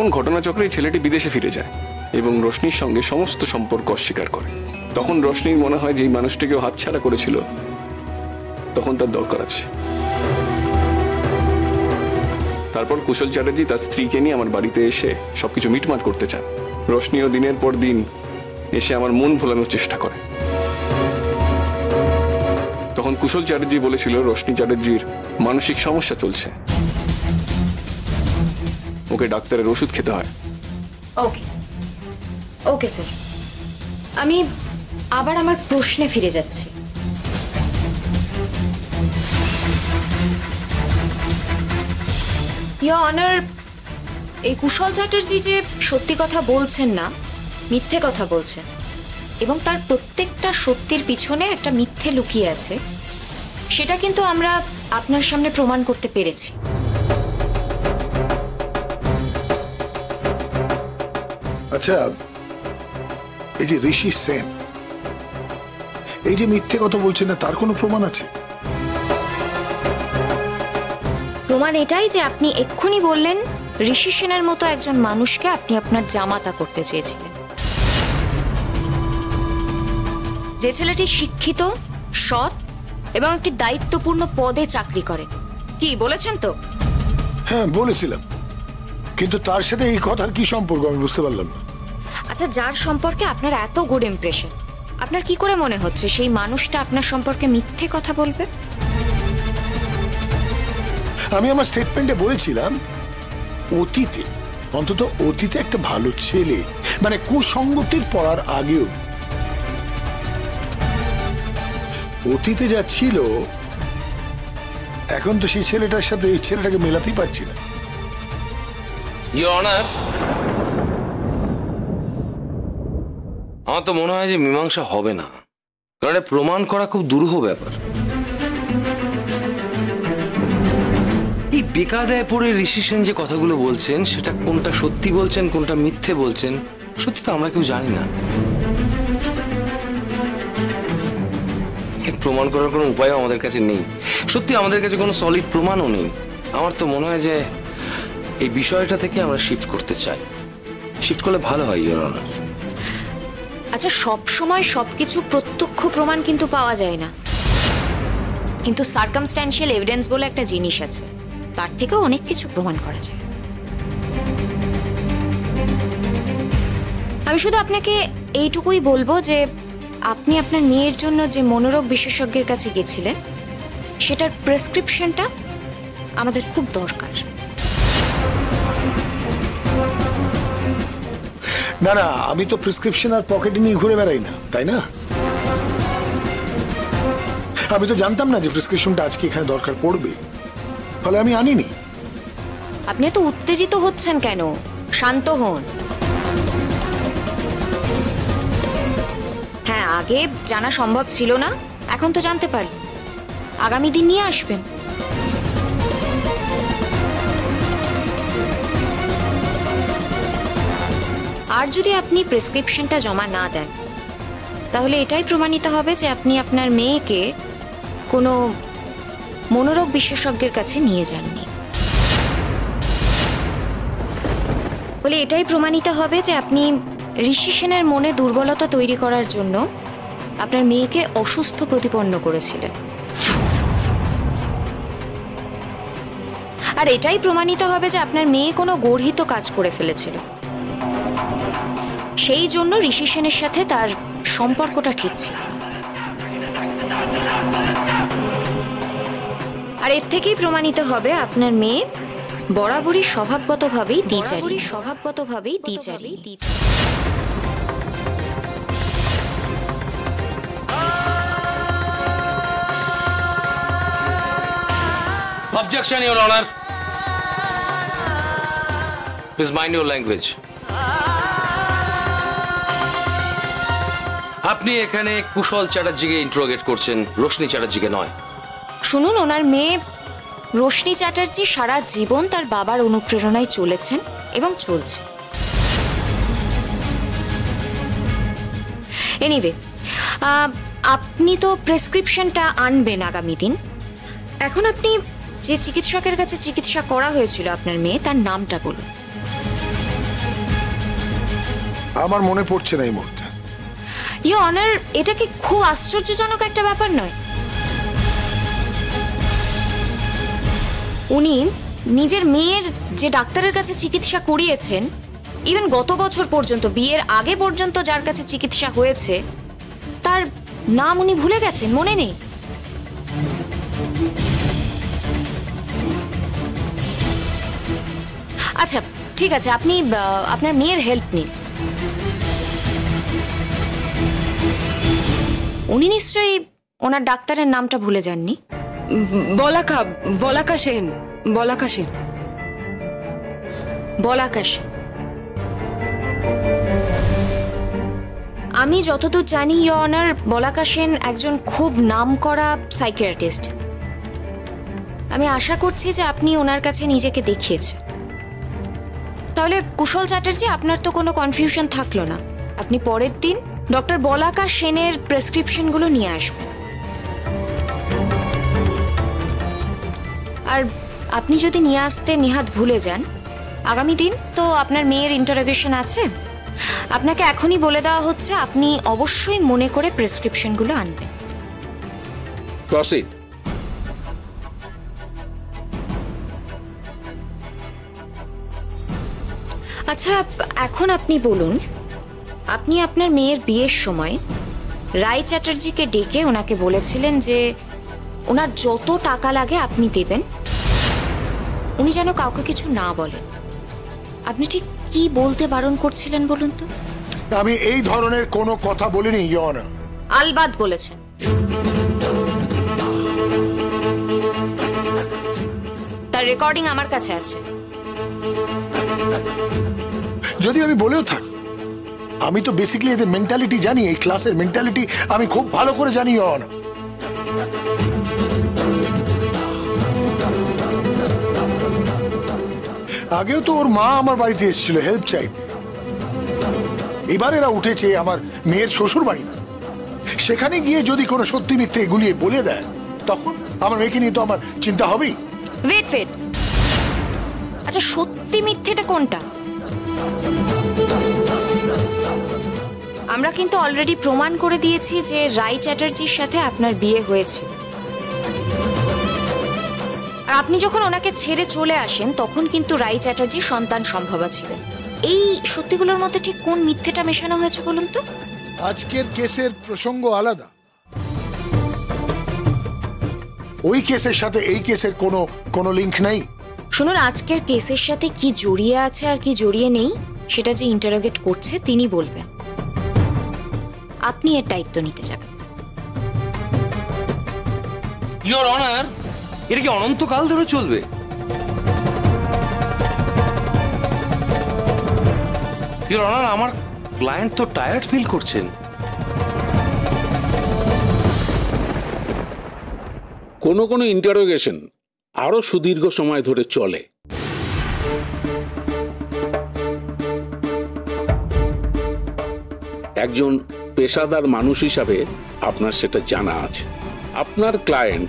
তখন ঘটনাচক্রে ছেলেটি বিদেশে ফিরে যায় এবং রোশনির সঙ্গে সমস্ত সম্পর্ক অস্বীকার করে। তখন রোশনির মনে হয় যে এই মানুষটিকে হাতছাড়া করেছিল তখন তার দরকার আছে। তারপর কুশল চ্যাটার্জি তার স্ত্রীকে নিয়ে আমার বাড়িতে এসে সবকিছু মিটমাট করতে চান। রোশনিও দিনের পর দিন এসে আমার মন ভোলানোর চেষ্টা করে। তখন কুশল চ্যাটার্জি বলেছিল রোশনি চ্যাটার্জির মানসিক সমস্যা চলছে, ওকে ডাক্তারের ওষুধ খেতে হয়। ওকে ওকে স্যার, আমি আবার আমার প্রশ্নে ফিরে যাচ্ছি। ইয়োর অনার, এই কুশল চ্যাটার্জি যে সত্যি কথা বলছেন না, মিথ্যে কথা বলছেন এবং তার প্রত্যেকটা সত্যির পিছনে একটা মিথ্যে লুকিয়ে আছে, সেটা কিন্তু আমরা আপনার সামনে প্রমাণ করতে পেরেছি। আচ্ছা, এই যে ঋষি সেন, এই যে মিথ্যে কথা বলছেন না, তার কোনো প্রমাণ আছে? প্রমাণ এটাই যে আপনি এক্ষুনি বললেন ঋষি সেনের মতো একজন মানুষকে আপনি আপনার জামাতা করতে চেয়েছিলেন, যে ছেলেটি শিক্ষিত, সৎ এবং একটি দায়িত্বপূর্ণ পদে চাকরি করে। কি বলেছেন তো? হ্যাঁ বলেছিলাম, কিন্তু তার সাথে এই কথার কি সম্পর্ক আমি বুঝতে পারলাম না। আচ্ছা, যার সম্পর্কে আপনার এত গুড ইমপ্রেশন, আপনার কি করে মনে হচ্ছে সেই মানুষটা আপনার সম্পর্কে মিথ্যে কথা বলবে? আমি আমার স্টেটমেন্টে বলেছিলাম অতীতে, অন্তত অতীতে একটা ভালো ছেলে, মানে কুসঙ্গতির পড়ার আগেও, অতীতে যা ছিল এখন তো সেই ছেলেটার সাথে এই ছেলেটাকে মেলাতেই পারছি না। ইয়োর অনার, আমার তো মনে হয় যে মীমাংসা হবে না, কারণ প্রমাণ করা খুব দুরূহ ব্যাপার। এই বেকায়দায় পড়ে ঋষি সেন যে কথাগুলো বলছেন, সেটা কোনটা সত্যি বলছেন কোনটা মিথ্যে বলছেন সত্যি তো আমরা কেউ জানি না। প্রমাণ করার কোনো উপায়ও আমাদের কাছে নেই, সত্যি আমাদের কাছে কোনো সলিড প্রমাণও নেই। আমার তো মনে হয় যে এই বিষয়টা থেকে আমরা শিফট করতে চাই, শিফট করলে ভালো হয়। ইয়োর অনার, আচ্ছা, সব সময় সবকিছু প্রত্যক্ষ প্রমাণ কিন্তু পাওয়া যায় না, কিন্তু সার্কামস্ট্যান্সিয়াল এভিডেন্স বলে একটা জিনিস আছে, তার থেকে অনেক কিছু প্রমাণ করা যায়। আমি শুধু আপনাকে এইটুকুই বলবো যে আপনি আপনার মেয়ের জন্য যে মনোরোগ বিশেষজ্ঞের কাছে গেছিলেন সেটার প্রেসক্রিপশনটা আমাদের খুব দরকার। না না, আমি তো প্রেসক্রিপশন আর পকেটে নিয়ে ঘুরে বেড়াই না, তাই না? আমি তো জানতাম না যে প্রেসক্রিপশনটা আজকে এখানে দরকার পড়বে, ফলে আমি আনিনি। আপনি তো উত্তেজিত হচ্ছেন কেন? শান্ত হন। হ্যাঁ, আগে জানা সম্ভব ছিল না, এখন তো জানতে পারি। আগামী দিন নিয়ে আসবেন। আর যদি আপনি প্রেসক্রিপশনটা জমা না দেন তাহলে এটাই প্রমাণিত হবে যে আপনি আপনার মেয়েকে কোনো মনোরোগ বিশেষজ্ঞের কাছে নিয়ে যাননি, বলে এটাই প্রমাণিত হবে যে আপনি ঋষি সেনের মনে দুর্বলতা তৈরি করার জন্য আপনার মেয়েকে অসুস্থ প্রতিপন্ন করেছিলেন, আর এটাই প্রমাণিত হবে যে আপনার মেয়ে কোনো গর্হিত কাজ করে ফেলেছিল, সেই জন্য ঋষি সেনের সাথে তার সম্পর্কটা ঠিক ছিল। আর এর থেকেই প্রমাণিত হবে আপনার মেয়ে বরাবরই স্বভাবগতভাবেই দ্বিচারী, Objection, Your Honor. Please mind your language. আপনি এখানে কুশল চ্যাটার্জিকে ইন্টারোগেট করছেন, রোশনি চ্যাটার্জিকে নয়। শুনুন, ওনার মেয়ে রোশনি চ্যাটার্জি সারা জীবন তার বাবার অনুপ্রেরণায় চলেছেন এবং চলছে। এনিওয়ে, আপনি তো প্রেসক্রিপশনটা আনবেন আগামী দিন। এখন আপনি যে চিকিৎসকের কাছে চিকিৎসা করা হয়েছিল আপনার মেয়ে, তার নামটা বলুন। আমার মনে পড়ছে না এই মুহূর্তে। ইউ অনার, এটা কি খুব আশ্চর্যজনক একটা ব্যাপার নয়? উনি নিজের মেয়ের যে ডাক্তারের কাছে চিকিৎসা করিয়েছেন, ইভেন গত বছর পর্যন্ত বিয়ের আগে পর্যন্ত যার কাছে চিকিৎসা হয়েছে তার নাম উনি ভুলে গেছেন, মনে নেই। আচ্ছা ঠিক আছে, আপনি আপনার মেয়ের হেল্প নিন। উনি নিশ্চয়ই ওনার ডাক্তারের নামটা ভুলে যাননি। বলাকা সেন। বলাকা সেন। আমি যতদূর জানি ইয়োর অনার, বলাকা সেন একজন খুব নাম করা সাইকিয়াট্রিস্ট। আমি আশা করছি যে আপনি ওনার কাছে নিজেকে দেখিয়েছেন। তাহলে কুশল চ্যাটার্জি, আপনার তো কোনো কনফিউশন থাকলো না। আপনি পরের দিন ডক্টর বলাকা সেনের প্রেসক্রিপশনগুলো নিয়ে আসবেন। আর আপনি যদি নিয়ে আসতে নিহাত ভুলে যান, আগামী দিন তো আপনার মেয়ের ইন্টারোগেশন আছে। আপনাকে এখনই বলে দেওয়া হচ্ছে, আপনি অবশ্যই মনে করে প্রেসক্রিপশনগুলো আনবেন। আচ্ছা এখন আপনি বলুন, আপনি আপনার মেয়ের বিয়ের সময় রায় চ্যাটার্জিকে ডেকে ওনাকে বলেছিলেন যে ওনার যত টাকা লাগে আপনি দেবেন, উনি যেন কাউকে কিছু না বলেন। আপনি ঠিক কি বলতে বারণ করছিলেন বলুন তো? আমি এই ধরনের কোনো কথা বলিনি ইয়োর অনার। আলবাদ বলেছেন। তার রেকর্ডিং আমার কাছে আছে। যদি আমি বলেও থাকি, আমি তো বেসিক্যালি এদের মেন্টালিটি জানি, এই ক্লাসের মেন্টালিটি আমি খুব ভালো করে জানি ইয়োর অনার। আগেও তো ওর মা আমার বাড়িতে এসেছিল হেল্প চাইতে। এবার এরা উঠেছে আমার মেয়ের শ্বশুর বাড়ি। সেখানে গিয়ে যদি কোনো সত্যি মিথ্যে গুলিয়ে বলে দেয়, তখন আমার মেয়েকে নিয়ে তো আমার চিন্তা হবেই। ওয়েট, আচ্ছা সত্যি মিথ্যেটা কোনটা? আমরা কিন্তু অলরেডি প্রমাণ করে দিয়েছি যে রায় চ্যাটার্জির সাথে আপনার বিয়ে হয়েছে। আর আপনি যখন ওনাকে ছেড়ে চলে আসেন, তখন কিন্তু রায় চ্যাটার্জি সন্তান সম্ভবা ছিলেন। এই সত্যিগুলোর মধ্যে ঠিক কোন মিথ্যেটা মেশানো হয়েছে বলুন তো? আজকের কেসের প্রসঙ্গ আলাদা, ওই কেসের সাথে এই কেসের কোনো লিংক নেই। শুনুন, আজকের কেসের সাথে কি জড়িয়ে আছে আর কি জড়িয়ে নেই সেটা যে ইন্টারোগেট করছে তিনি বলবেন, আপনি এর দায়িত্ব নিতে যাবেন। ইয়োর অনার, এটা কি অনন্তকাল ধরে চলবে? ইয়োর অনার, আমার ক্লায়েন্ট তো টায়ার্ড ফিল করছেন। কোনো ইন্টারোগেশন আরো সুদীর্ঘ সময় ধরে চলে। একজন পেশাদার মানুষ হিসাবে আপনার সেটা জানা আছে। আপনার ক্লায়েন্ট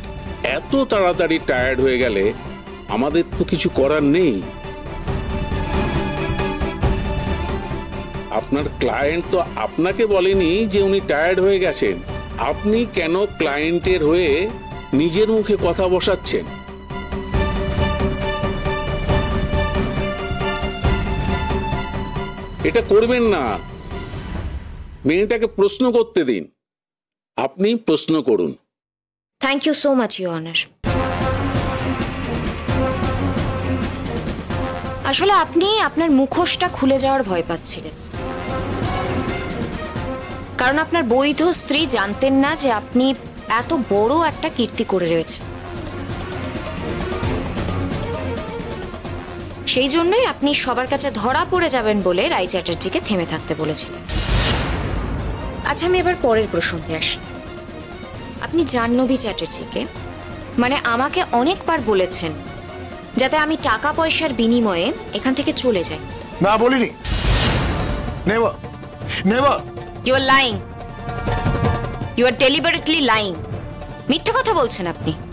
এত তাড়াতাড়ি টায়ার্ড হয়ে গেলে আমাদের তো কিছু করার নেই। আপনার ক্লায়েন্ট তো আপনাকে বলেনি যে উনি টায়ার্ড হয়ে গেছেন। আপনি কেন ক্লায়েন্টের হয়ে নিজের মুখে কথা বসাচ্ছেন? এটা করবেন না। মেয়েটাকে প্রশ্ন করতে দিন, আপনি প্রশ্ন করুন। Thank you so much, Your Honor. আসলে আপনি আপনার মুখোশটা খুলে যাওয়ার ভয় পাচ্ছিলেন, কারণ আপনার বৈধ স্ত্রী জানতেন না যে আপনি এত বড় একটা কীর্তি করে রয়েছেন। সেই জন্যই আপনি সবার কাছে ধরা পড়ে যাবেন বলে রায় চ্যাটার্জিকে থেমে থাকতে বলেছিলেন। আচ্ছা আমি এবার পরের প্রসঙ্গে আসি। আপনি জান্নবী চ্যাটার্জিকে, মানে আমাকে অনেকবার বলেছেন যাতে আমি টাকা পয়সার বিনিময়ে এখান থেকে চলে যাই। না, বলিনি। Never, never. You are lying, you are deliberately lying. মিথ্যা কথা বলছেন আপনি।